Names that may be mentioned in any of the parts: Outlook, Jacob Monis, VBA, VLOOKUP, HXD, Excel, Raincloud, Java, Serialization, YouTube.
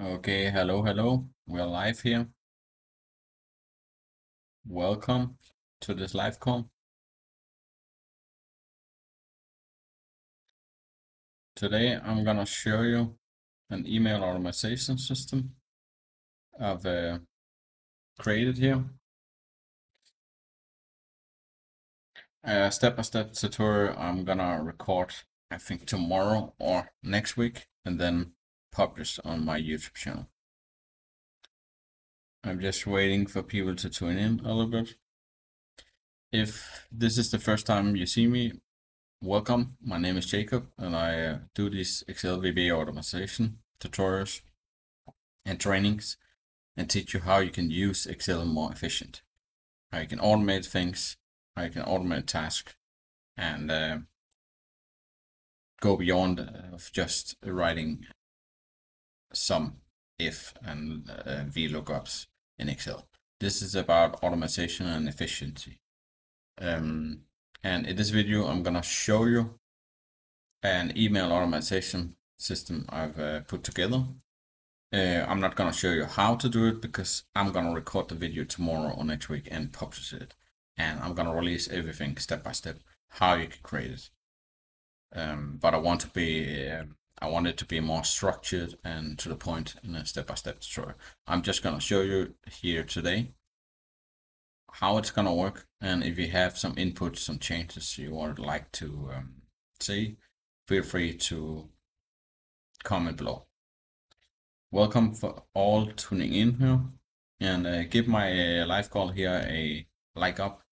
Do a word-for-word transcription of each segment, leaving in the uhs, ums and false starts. Okay, hello, hello. We're live here. Welcome to this live call. Today, I'm gonna show you an email automation system I've uh, created here. A step-by-step tutorial I'm gonna record, I think tomorrow or next week, and then published on my YouTube channel. I'm just waiting for people to tune in a little bit. If this is the first time you see me, welcome. My name is Jacob and I uh, do these Excel V B A automation tutorials and trainings and teach you how you can use Excel more efficient, how you can automate things, how you can automate tasks, and uh, go beyond uh, of just writing some if and uh, VLOOKUPs in Excel. This is about automation and efficiency. Um, and in this video, I'm going to show you an email automation system I've uh, put together. Uh, I'm not going to show you how to do it because I'm going to record the video tomorrow or next week and publish it. And I'm going to release everything step by step, how you can create it. Um, but I want to be... Uh, I want it to be more structured and to the point in a step-by-step tutorial. I'm just going to show you here today how it's going to work, and if you have some inputs, some changes you would like to um, see, feel free to comment below. Welcome for all tuning in here, and uh, give my uh, live call here a like up,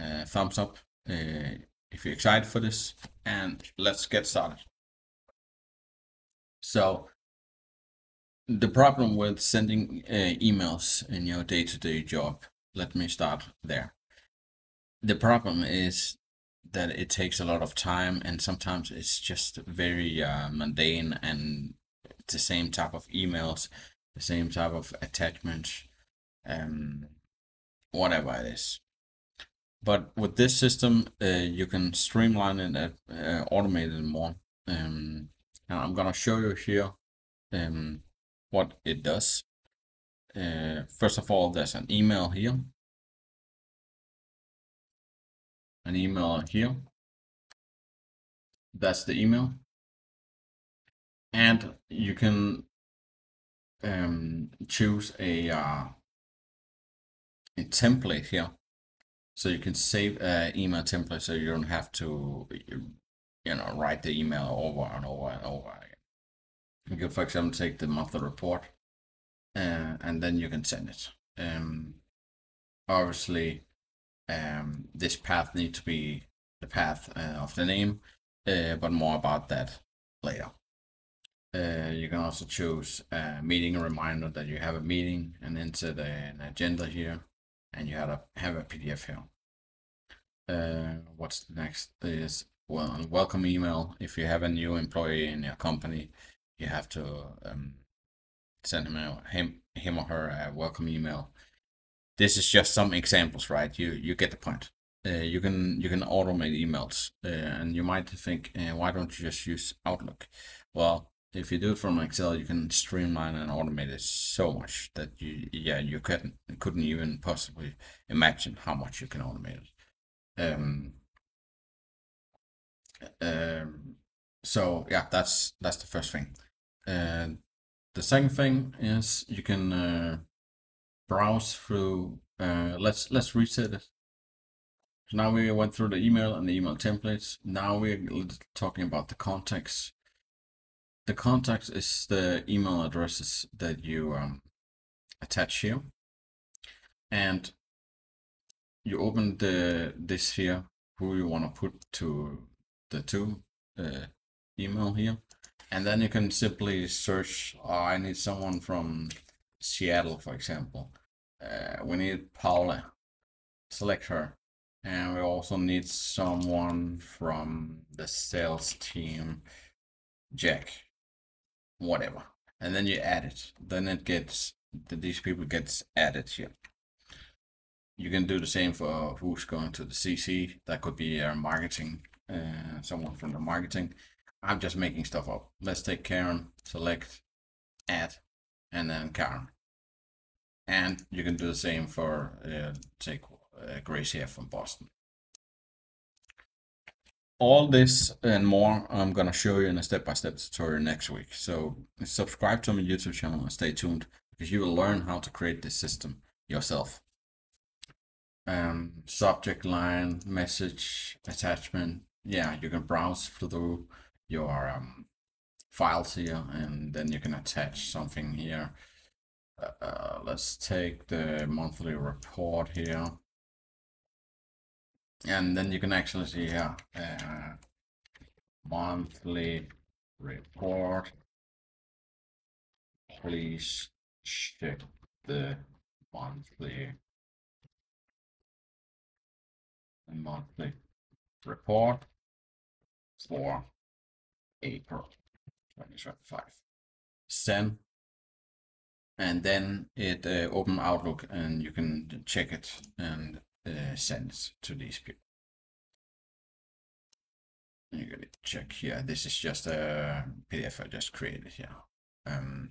uh, thumbs up uh, if you're excited for this, and let's get started. So the problem with sending uh, emails in your day-to-day job, let me start there. The problem is that it takes a lot of time, and sometimes it's just very uh, mundane, and it's the same type of emails, the same type of attachments, um, whatever it is. But with this system, uh, you can streamline it, uh, uh, automate it more. Um, And I'm gonna show you here um, what it does. Uh, first of all, there's an email here, an email here. That's the email, and you can um, choose a uh, a template here, so you can save an email template, so you don't have to. You, You know, write the email over and over and over again. You can, for example, take the monthly report, uh, and then you can send it. Um, obviously, um, this path needs to be the path uh, of the name, uh, but more about that later. Uh, you can also choose a meeting reminder that you have a meeting, and insert an agenda here, and you have a have a P D F here. Uh, what's the next is. Well, welcome email. If you have a new employee in your company, you have to um, send him, a, him him or her a welcome email. This is just some examples, right? You you get the point. Uh, you can you can automate emails, uh, and you might think, uh, why don't you just use Outlook? Well, if you do it from Excel, you can streamline and automate it so much that you yeah you couldn't couldn't even possibly imagine how much you can automate it. Um, Um, so yeah, that's that's the first thing. Uh, the second thing is you can uh, browse through. Uh, let's let's reset it. So now we went through the email and the email templates. Now we're talking about the contacts. The contacts is the email addresses that you um, attach here, and you open the this here who you want to put to the two uh, email here, and then you can simply search. Oh, I need someone from Seattle, for example. Uh, we need Paula. Select her, and we also need someone from the sales team, Jack, whatever. And then you add it. Then it gets these people gets added here. You can do the same for who's going to the C C. That could be our marketing. Uh, someone from the marketing. I'm just making stuff up. Let's take Karen, select, add, and then count. And you can do the same for uh, take uh, Grace here from Boston. All this and more I'm going to show you in a step-by-step tutorial next week. So subscribe to my YouTube channel and stay tuned, because you will learn how to create this system yourself. Um, subject line, message, attachment. Yeah, you can browse through your um, files here, and then you can attach something here. Uh, let's take the monthly report here. And then you can actually see here, uh, monthly report. Please check the monthly monthly report for April twenty twenty-five. Send, and then it uh, open Outlook, and you can check it and uh, send it to these people. You gotta check here. This is just a P D F I just created here. Um,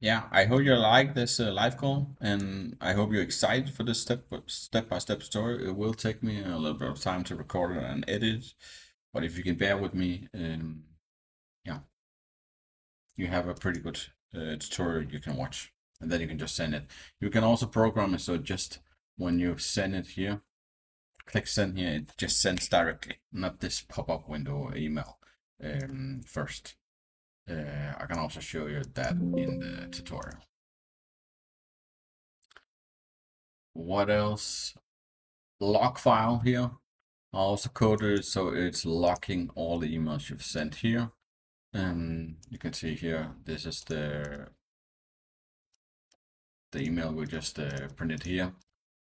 Yeah, I hope you like this uh, live call, and I hope you're excited for this step step by step story. It will take me a little bit of time to record it and edit, but if you can bear with me, um, yeah, you have a pretty good uh, tutorial you can watch, and then you can just send it. You can also program it so just when you send it here, click send here, it just sends directly, not this pop up window or email um, first. Uh, I can also show you that in the tutorial. What else? Log file here. I also coded it so it's locking all the emails you've sent here. And you can see here, this is the the email we just uh, printed here,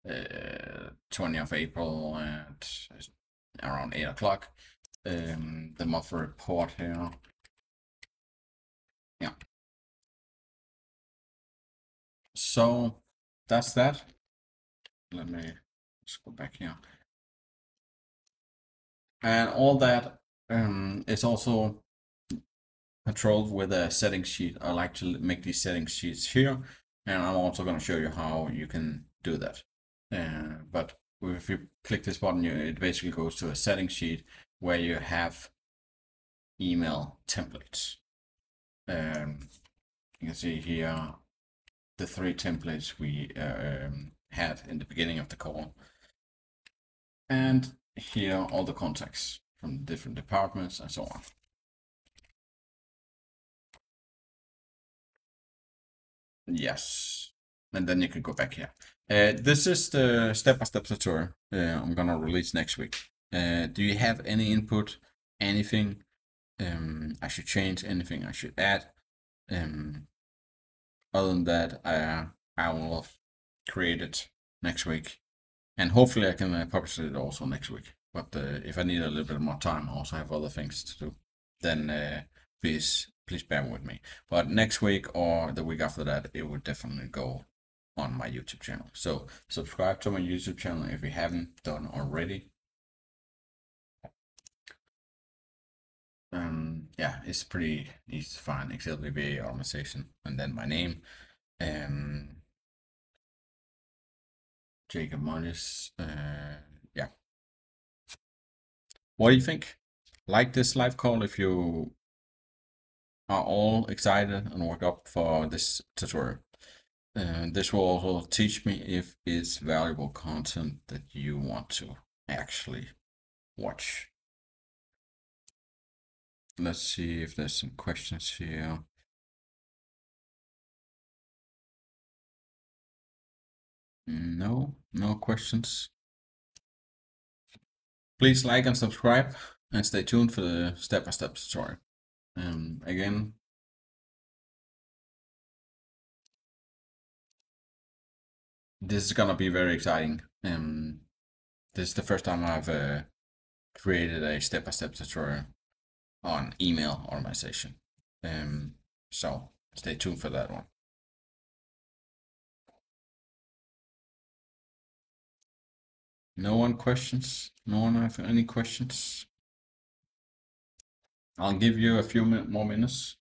uh, twentieth of April at around eight o'clock. Um, the monthly report here. Yeah, so that's that. Let me just go back here, and all that um, is also controlled with a settings sheet. I like to make these settings sheets here, and I'm also going to show you how you can do that. Uh, but if you click this button, you, it basically goes to a settings sheet where you have email templates. Um, you can see here the three templates we uh, um, had in the beginning of the call, and here all the contacts from the different departments and so on. Yes, and then you can go back here. Uh, this is the step-by-step tutorial uh, I'm gonna release next week. Uh, do you have any input, anything? Um, I should change anything, I should add. Um, other than that, I, I will create it next week, and hopefully I can publish it also next week. But uh, if I need a little bit more time, I also have other things to do, then uh, please, please bear with me. But next week or the week after that, it will definitely go on my YouTube channel. So subscribe to my YouTube channel if you haven't done already. Um yeah, it's pretty easy to find. Excel, V B A, optimization, and then my name, um Jacob Monis. Uh yeah, what do you think? Like this live call if you are all excited and work up for this tutorial, and uh, this will also teach me if it's valuable content that you want to actually watch. Let's see if there's some questions here. No, no questions. Please like and subscribe, and stay tuned for the step-by-step tutorial. Um, again, this is gonna be very exciting. Um, this is the first time I've uh, created a step-by-step tutorial on email organization. Um, so stay tuned for that one. No one questions? No one have any questions? I'll give you a few minute, more minutes.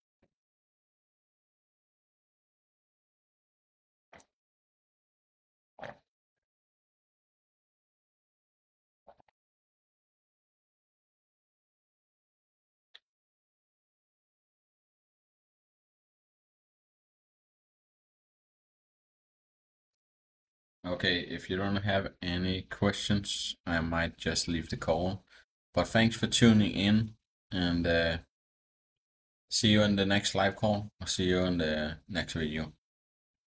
Okay, if you don't have any questions, I might just leave the call. But thanks for tuning in, and uh, see you in the next live call. I'll see you in the next video.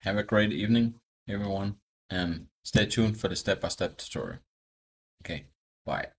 Have a great evening, everyone, and stay tuned for the step-by-step tutorial. Okay, bye.